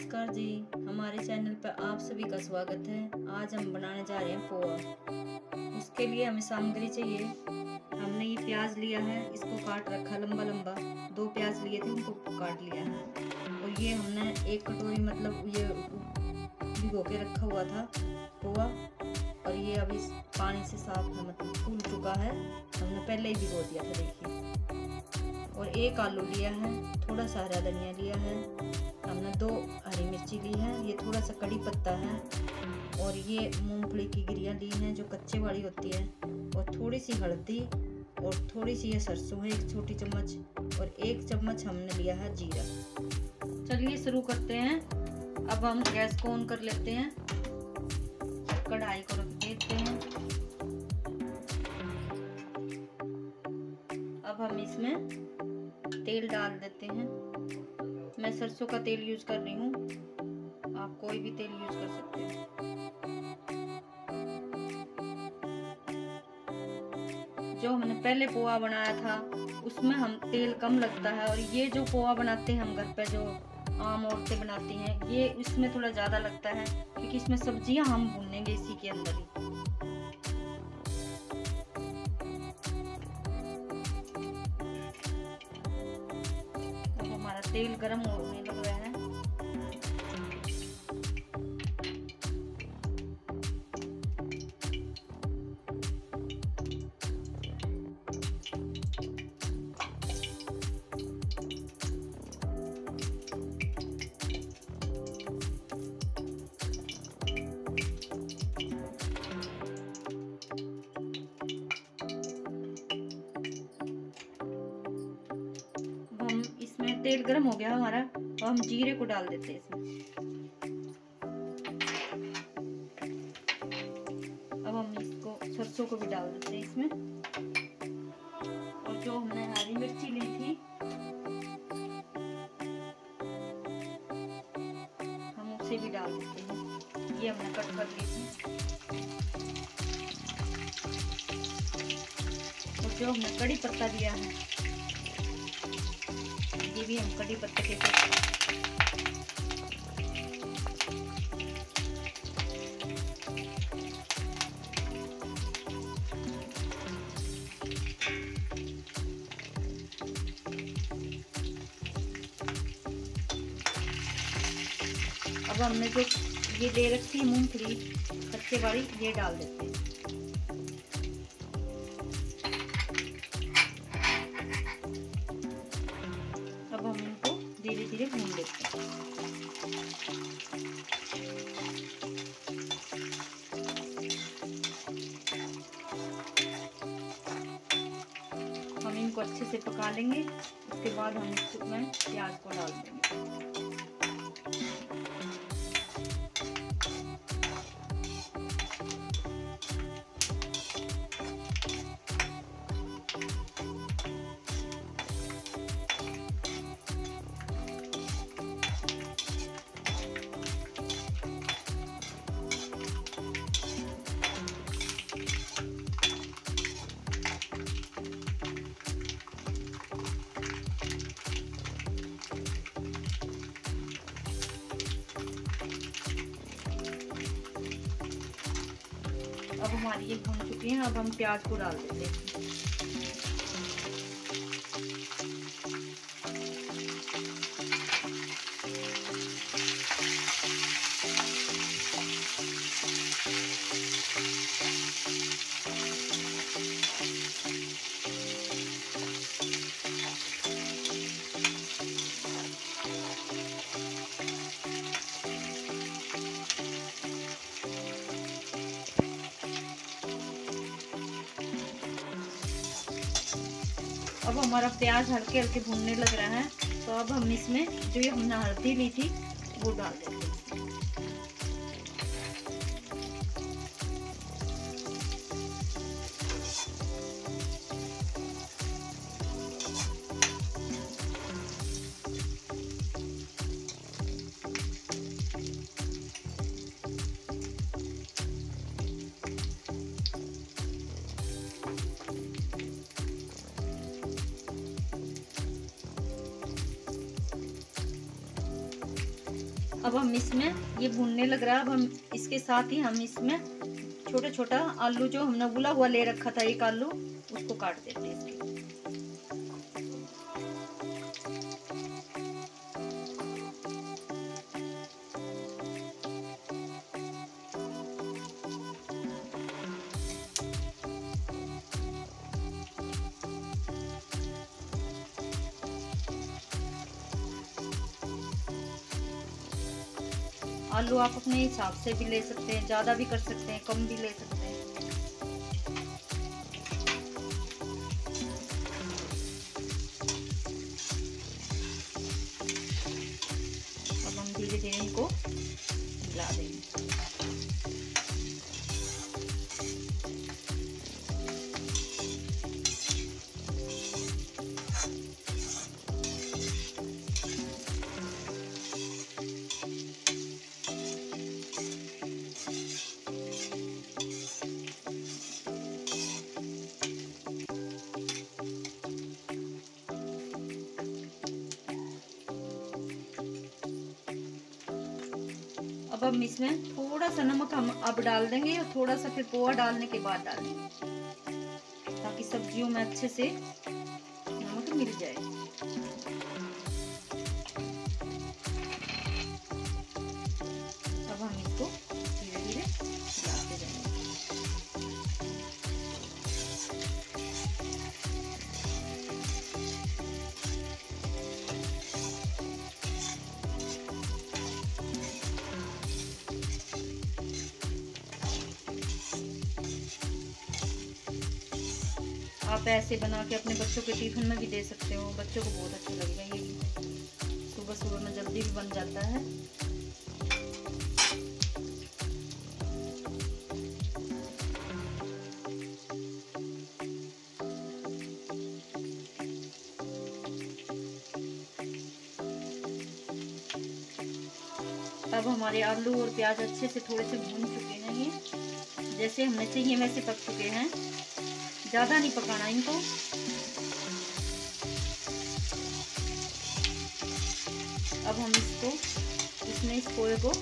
नमस्कार जी, हमारे चैनल पर आप सभी का स्वागत है। आज हम बनाने जा रहे हैं पोहा। उसके लिए हमें सामग्री चाहिए। हमने ये प्याज लिया है, इसको काट रखा लंबा लंबा। दो प्याज लिए थे, उनको काट लिया है। और ये हमने एक कटोरी मतलब ये भिगो के रखा हुआ था पोहा, और ये अभी पानी से साफ है, मतलब फूल चुका है। हमने पहले ही भिगो दिया था, देखिए। और एक आलू लिया है, थोड़ा सा हरा धनिया लिया है, हमने दो हरी मिर्ची ली है, ये थोड़ा सा कड़ी पत्ता है, और ये मूंगफली की गिरियाँ ली हैं जो कच्चे वाली होती है, और थोड़ी सी हल्दी, और थोड़ी सी ये सरसों है, एक छोटी चम्मच, और एक चम्मच हमने लिया है जीरा। चलिए शुरू करते हैं। अब हम गैस को ऑन कर लेते हैं, कढ़ाई को रख देते हैं। अब हम इसमें तेल डाल देते हैं। मैं सरसों का तेल यूज कर रही हूँ, आप कोई भी तेल यूज कर सकते हैं। जो हमने पहले पोहा बनाया था उसमें हम तेल कम लगता है, और ये जो पोहा बनाते हैं हम घर पे, जो आम औरतें बनाती हैं, ये इसमें थोड़ा ज़्यादा लगता है, क्योंकि इसमें सब्जियां हम भूनेंगे इसी के अंदर ही। अब तो हमारा तेल गरम होने लग रहा है। तेल गरम हो गया हमारा, और हम जीरे को डाल देते हैं इसमें। अब हम इसको सरसों को भी डाल देते हैं इसमें, और जो हमने हरी मिर्ची ली थी हम उसे भी डाल देते हैं। ये हमने कट कर ली थी। और जो हमने कड़ी पत्ता दिया है, ये भी हम कड़ी पत्ते के अब हमने जो ये दे रखी है मूंगफली कच्चे वाली, ये डाल देते हैं। अब हम इनको धीरे धीरे भून लेते हैं। हम इनको अच्छे से पका लेंगे, उसके बाद हम इसमें प्याज को डाल देंगे। अब हमारी ये भून चुकी हैं, अब हम प्याज को डाल देते हैं। अब हमारा प्याज हल्के हल्के भूनने लग रहा है, तो अब हम इसमें जो ये हमने हल्दी ली थी वो डाल देंगे। अब हम इसमें ये भूनने लग रहा है। अब हम इसके साथ ही हम इसमें छोटा छोटा आलू जो हमने उबला हुआ ले रखा था एक आलू, उसको काट देते हैं। आलू आप अपने हिसाब से भी ले सकते हैं, ज़्यादा भी कर सकते हैं, कम भी ले सकते हैं। अब हम धीरे धीरे इनको मिला देंगे। अब हम इसमें थोड़ा सा नमक हम अब डाल देंगे और थोड़ा सा फिर पोहा डालने के बाद डालेंगे, ताकि सब्जियों में अच्छे से नमक मिल जाए। अब हम इसको धीरे धीरे डालते आप ऐसे बना के अपने बच्चों के टिफिन में भी दे सकते हो, बच्चों को बहुत अच्छा लगेगा। ये सुबह सुबह में जल्दी भी बन जाता है। अब हमारे आलू और प्याज अच्छे से थोड़े से भून चुके हैं, ये जैसे हमें चाहिए वैसे पक चुके हैं, ज़्यादा नहीं पकाना इनको। अब हम इसको इसमें इस पोहे को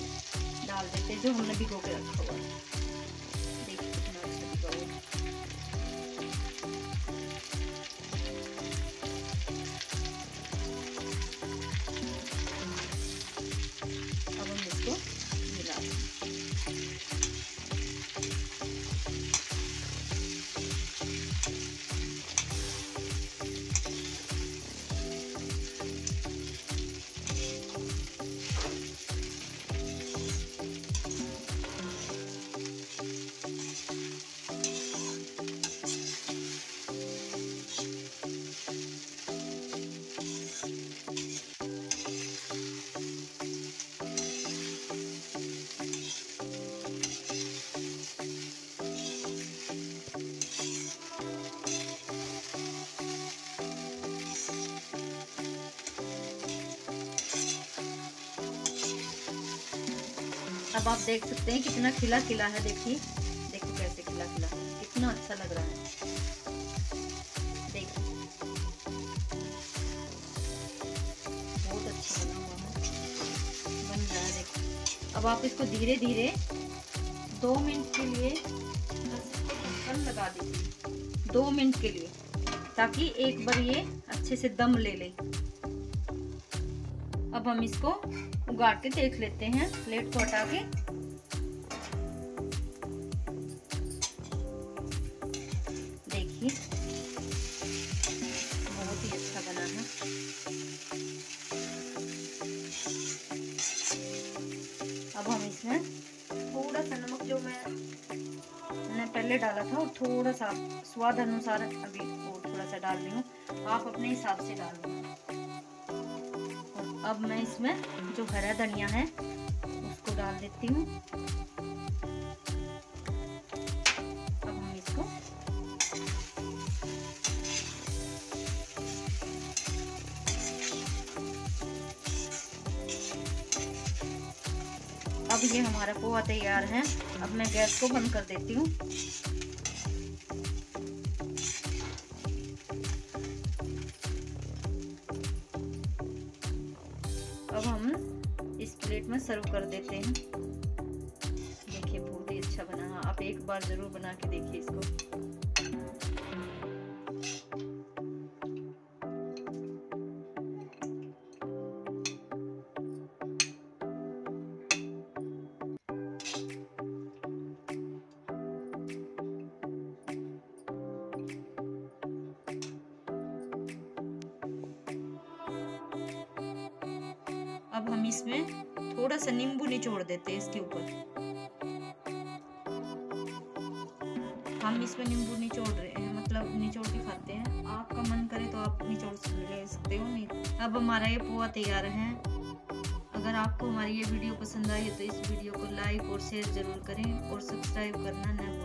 डाल देते हैं जो हमने भिगो के रखा हुआ है। देखिए कितना अच्छा भिगा हुआ है। अब हम इसको मिला देंगे। अब आप देख सकते हैं कितना खिला खिला है। देखिए देखो कैसे खिला खिला है, कितना अच्छा लग रहा है। देखिए बहुत अच्छा बना हुआ है, बन रहा है। देखो अब आप इसको धीरे धीरे 2 मिनट के लिए ढक्कन लगा दीजिए, 2 मिनट के लिए, ताकि एक बार ये अच्छे से दम ले ले। अब हम इसको उगाड़ के देख लेते हैं, प्लेट को हटा के। देखिए बहुत ही अच्छा बना है। अब हम इसमें थोड़ा सा नमक जो मैंने पहले डाला था, और थोड़ा सा स्वाद अनुसार अभी और थोड़ा सा डाल रही हूँ, आप अपने हिसाब से डाल रही हूँ। अब मैं इसमें जो हरा धनिया है उसको डाल देती हूँ। अब हम इसको अब ये हमारा पोहा तैयार है। अब मैं गैस को बंद कर देती हूँ। इस प्लेट में सर्व कर देते हैं। देखिए बहुत ही अच्छा बना है, आप एक बार जरूर बना के देखिए इसको। अब हम इसमें थोड़ा सा नींबू निचोड़ देते हैं इसके ऊपर। हम इसमें नींबू निचोड़ रहे हैं, मतलब निचोड़ के खाते हैं। आपका मन करे तो आप निचोड़ ले सकते हो, नहीं। अब हमारा ये पोहा तैयार है। अगर आपको हमारी ये वीडियो पसंद आई है तो इस वीडियो को लाइक और शेयर जरूर करें और सब्सक्राइब करना न